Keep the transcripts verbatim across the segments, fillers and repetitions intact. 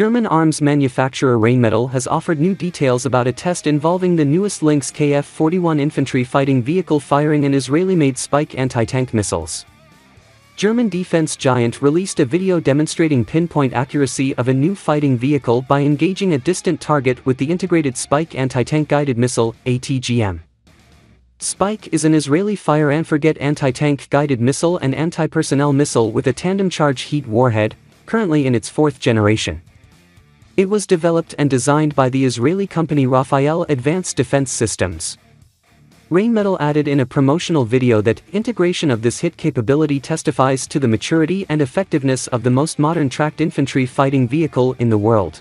German arms manufacturer Rheinmetall has offered new details about a test involving the newest Lynx K F forty-one infantry fighting vehicle firing an Israeli-made Spike anti-tank missiles. German defense giant released a video demonstrating pinpoint accuracy of a new fighting vehicle by engaging a distant target with the integrated Spike anti-tank guided missile, A T G M. Spike is an Israeli fire-and-forget anti-tank guided missile and anti-personnel missile with a tandem charge heat warhead, currently in its fourth generation. It was developed and designed by the Israeli company Rafael Advanced Defense Systems. Rheinmetall added in a promotional video that integration of this hit capability testifies to the maturity and effectiveness of the most modern tracked infantry fighting vehicle in the world.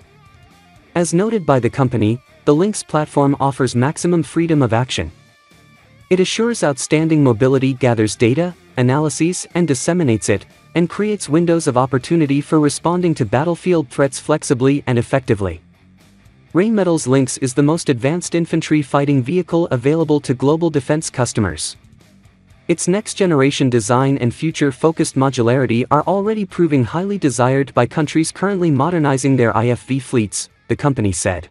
As noted by the company, the Lynx platform offers maximum freedom of action. It assures outstanding mobility, gathers data, analyses, and disseminates it, and creates windows of opportunity for responding to battlefield threats flexibly and effectively. Rheinmetall's Lynx is the most advanced infantry fighting vehicle available to global defense customers. Its next-generation design and future-focused modularity are already proving highly desired by countries currently modernizing their I F V fleets, the company said.